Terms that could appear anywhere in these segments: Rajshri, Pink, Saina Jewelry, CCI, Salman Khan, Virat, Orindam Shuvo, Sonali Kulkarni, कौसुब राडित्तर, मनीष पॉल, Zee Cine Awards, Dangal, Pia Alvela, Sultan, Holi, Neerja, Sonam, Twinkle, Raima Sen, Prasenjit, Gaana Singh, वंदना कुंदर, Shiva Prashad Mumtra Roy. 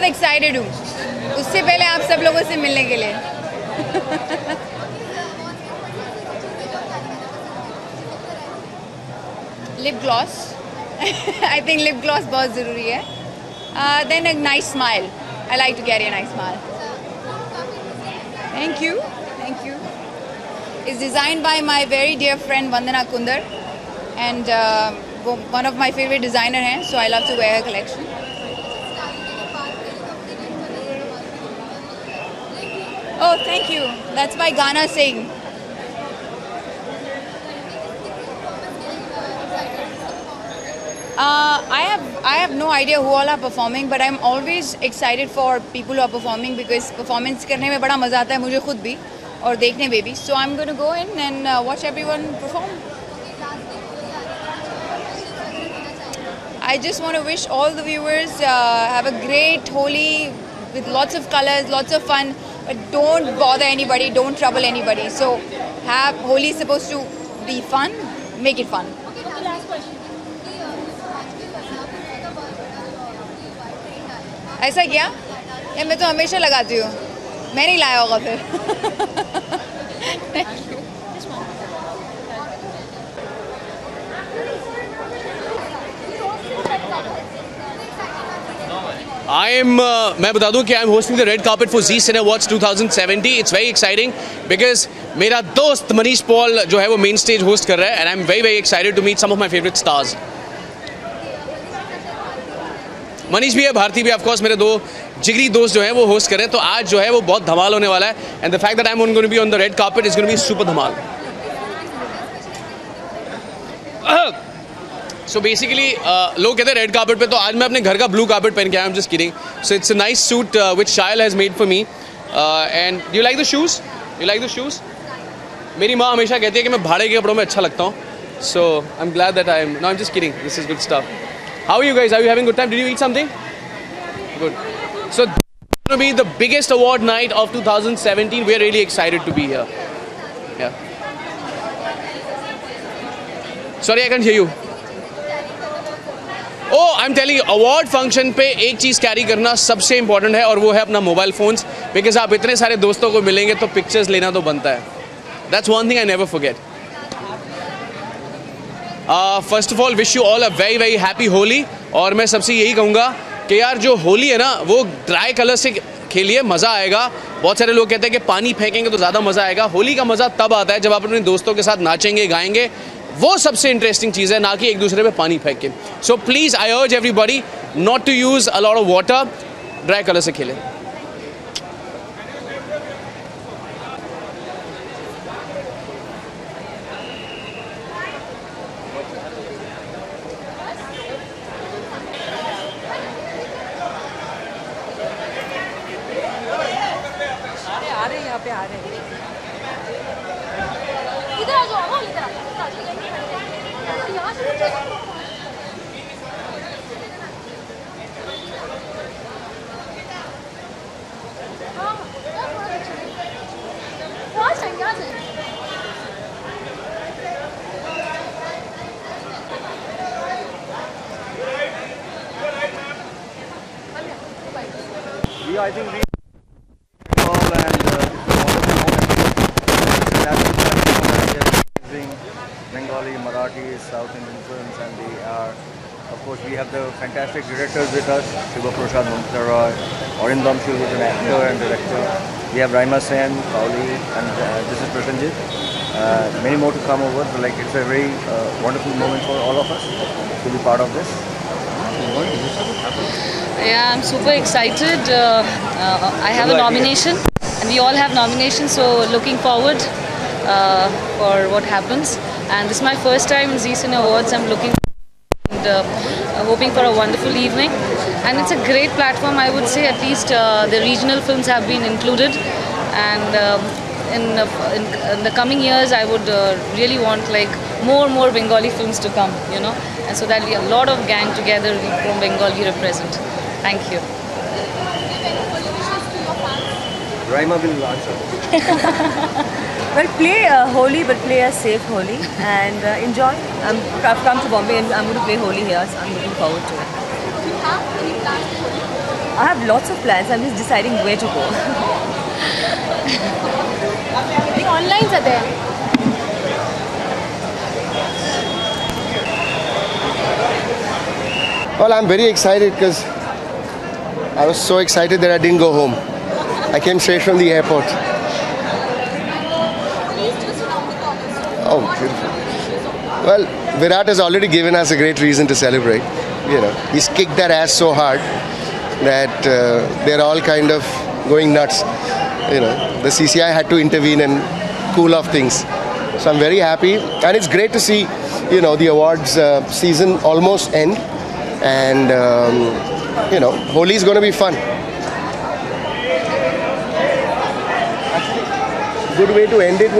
बहुत एक्साइटेड हूँ उससे पहले आप सब लोगों से मिलने के लिए। Lip gloss, I think lip gloss बहुत ज़रूरी है। Then a nice smile, I like to carry a nice smile. Thank you, thank you. Is design by my very dear friend वंदना कुंदर and वो one of my favourite designer हैं, so I love to wear her collection. Oh, thank you. That's by Gaana Singh. I have no idea who all are performing, but I'm always excited for people who are performing because performance करने में बड़ा मजा आता है मुझे खुद भी और देखने में भी. So I'm going to go in and watch everyone perform. I just want to wish all the viewers have a great Holi with lots of colors, lots of fun. But don't bother anybody, don't trouble anybody. So, Holi is supposed to be fun, make it fun. Okay, last question. ऐसा क्या? ये मैं तो हमेशा लगाती हूँ, मैं नहीं लाया होगा फिर। Thank you. मैं बता दूं कि I am hosting the red carpet for Zee Cine Awards 2070. It's very exciting because मेरा दोस्त मनीष पॉल जो है वो मेन स्टेज होस्ट कर रहा है and I am very very excited to meet some of my favourite stars. Manish भी है, भारती भी, ऑफकोर्स मेरे दो जिगरी दोस्त जो है वो होस्ट कर रहे हैं, तो आज जो है वो बहुत धमाल होने वाला है and the fact that I am going to be on the red carpet is going to be super धमाल. So basically, लोग कहते हैं रेड कार्पेट पे, तो आज मैं अपने घर का ब्लू कार्पेट पहन के आया हूँ. Just kidding. So it's a nice suit which Shail has made for me and do you like the shoes? You like the shoes? मेरी माँ हमेशा कहती है कि मैं भाड़े के कपड़ों में अच्छा लगता हूँ, so I am glad that I am. No, I am just kidding. This is good stuff. How are you guys? Are you having good time? Did you eat something good? So this will be the biggest award night of 2017. We are really excited to be here. Sorry, I can't hear you. Oh, I'm telling you, award function पे एक चीज़ carry करना सबसे important है और वो है अपना mobile phones, because आप इतने सारे दोस्तों को मिलेंगे तो पिक्चर्स लेना तो बनता है. That's one thing I never forget. First of all wish you all a very very happy Holi. और मैं सबसे यही कहूँगा कि यार जो होली है ना वो ड्राई कलर से खेलिए, मज़ा आएगा. बहुत सारे लोग कहते हैं कि पानी फेंकेंगे तो ज़्यादा मज़ा आएगा. होली का मज़ा तब आता है जब आप अपने दोस्तों के साथ नाचेंगे गाएंगे, वो सबसे इंटरेस्टिंग चीज़ है, ना कि एक दूसरे पे पानी फेंक के. सो please I urge everybody not to use a lot of water, dry colour से खेलें. I think we all and Bengali, Marathi, South Indian films, and they are, of course, we have the fantastic directors with us: Shiva Prashad Mumtra Roy, Orindam Shuvo, an actor and director. We have Raima Sen, Pauli, and this is Prasenjit. Many more to come over. So, like, it's a very wonderful moment for all of us to be part of this. Yeah, I'm super excited. I have a nomination and we all have nominations, so looking forward for what happens. And this is my first time in Zee Cine Awards. I'm looking and hoping for a wonderful evening. And it's a great platform, I would say. At least the regional films have been included. And in the coming years, I would really want like more Bengali films to come, you know. And so that we a lot of gang together from Bengal here present. Thank you. Raima will answer. Well, play Holi, but play a safe Holi and enjoy. I've come to Bombay and I'm going to play Holi here, so I'm looking forward to it. I have lots of plans. I'm just deciding where to go. The onlines are there. Well, I'm very excited because I was so excited that I didn't go home. I came straight from the airport. Oh, well, Virat has already given us a great reason to celebrate. You know, he's kicked that ass so hard that they're all kind of going nuts. You know, the CCI had to intervene and cool off things. So I'm very happy, and it's great to see, you know, the awards season almost end, and you know, Holi is going to be fun. Good way to end it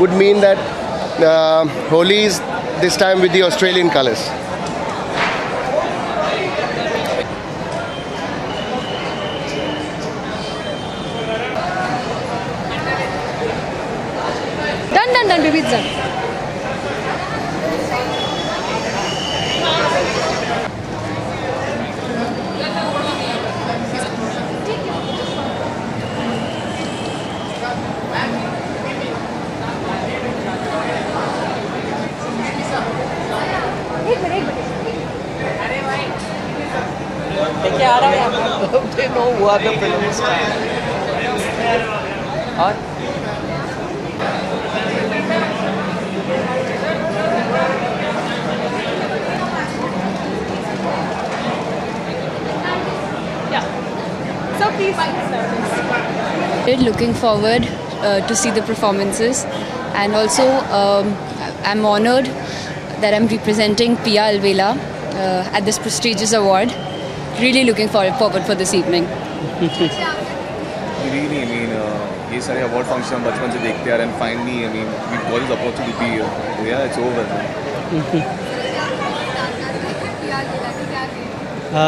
would mean that Holi is this time with the Australian colours. Done, done, done, baby, it's done. They know who are the film stars. Huh? Yeah. So please, I'm looking forward to see the performances, and also I'm honored that I'm representing Pia Alvela at this prestigious award. Really looking forward for this evening. Really, I mean, these award functions we have seen from and finally, I mean, we've got this opportunity to be here. Yeah, it's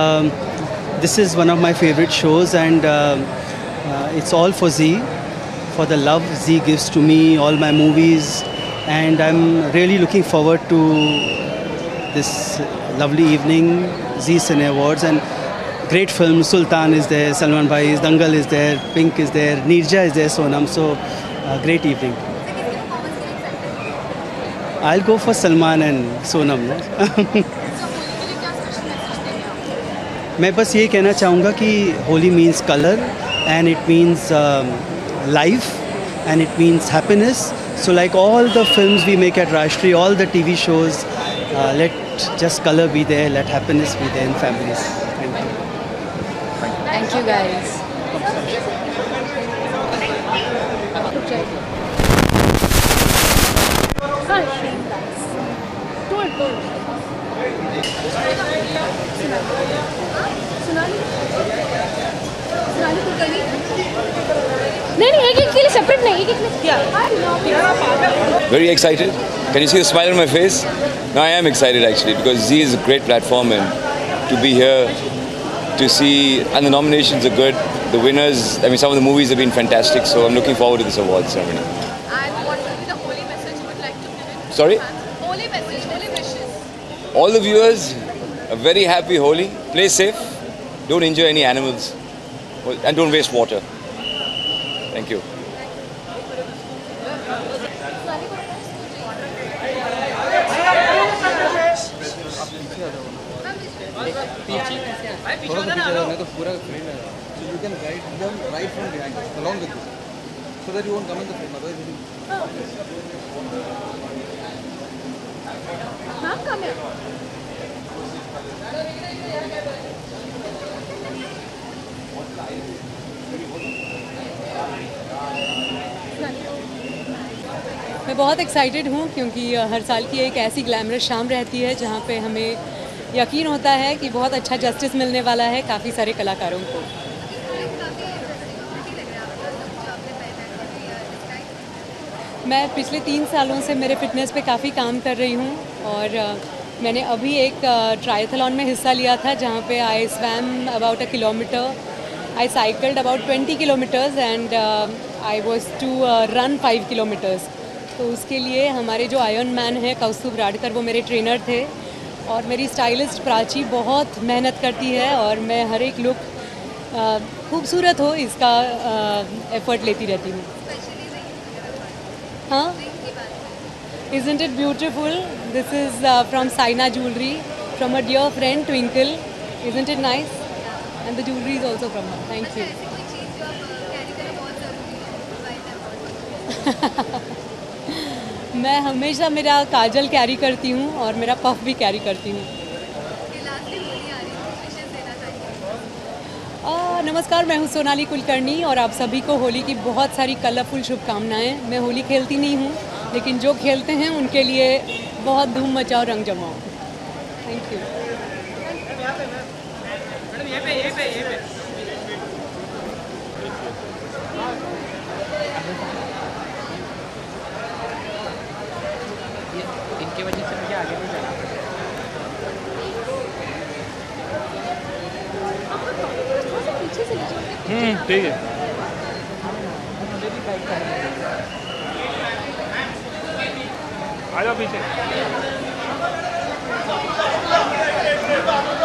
over. This is one of my favorite shows, and it's all for Zee, for the love Zee gives to me, all my movies, and I'm really looking forward to this lovely evening. Zee Cine Awards, and great films. Sultan is there, Salman Bhai is, Dangal is there, Pink is there, Neerja is there, Sonam. So, great evening. I'll go for Salman and Sonam. I would just like to say that Holi means color, and it means life, and it means happiness. So like all the films we make at Rajshri, all the TV shows, let just color be there, let happiness be there in families. Thank you. Thank you guys. Sonali Kulkarni? No, separate. Very excited. Can you see the smile on my face? No, I am excited actually, because Zee is a great platform, and to be here, to see, and the nominations are good, the winners, I mean, some of the movies have been fantastic, so I'm looking forward to this award ceremony. And what would be the holy message you would like to give it? Sorry? Holy message, holy wishes. All the viewers, a very happy Holi. Play safe, don't injure any animals, and don't waste water. Thank you. So you can guide them right from behind, along with you, so that you won't come in the frame. Otherwise, you will come here. मैं बहुत excited हूँ क्योंकि हर साल की एक ऐसी glamorous शाम रहती है जहाँ पे हमें यकीन होता है कि बहुत अच्छा जस्टिस मिलने वाला है काफ़ी सारे कलाकारों को। मैं पिछले 3 सालों से मेरे फिटनेस पे काफ़ी काम कर रही हूँ, और मैंने अभी एक ट्रायथलॉन में हिस्सा लिया था जहाँ पे I swam about 1 kilometre, I cycled about 20 kilometres, and I was to run 5 kilometres. तो उसके लिए हमारे जो आयरन मैन है कौसुब राडित्तर, वो मेरे ट्रेनर थे, और मेरी स्टाइलिस्ट प्राची बहुत मेहनत करती है, और मैं हर एक लुक खूबसूरत हो, इसका एफर्ट लेती रहती हूँ। हाँ, Isn't it beautiful? This is from Saina Jewelry, from a dear friend Twinkle. Isn't it nice? And the jewelry is also from her. Thank you. मैं हमेशा मेरा काजल कैरी करती हूँ और मेरा पफ भी कैरी करती हूँ। नमस्कार, मैं हूँ सोनाली कुलकर्णी और आप सभी को होली की बहुत सारी कलरफुल शुभकामनाएँ। मैं होली खेलती नहीं हूँ, लेकिन जो खेलते हैं उनके लिए बहुत धूम मचाओ, रंग जमाओ। Thank you. इनके वजह से मुझे आगे नहीं जाना पड़ेगा। ठीक है। आ जाओ पीछे।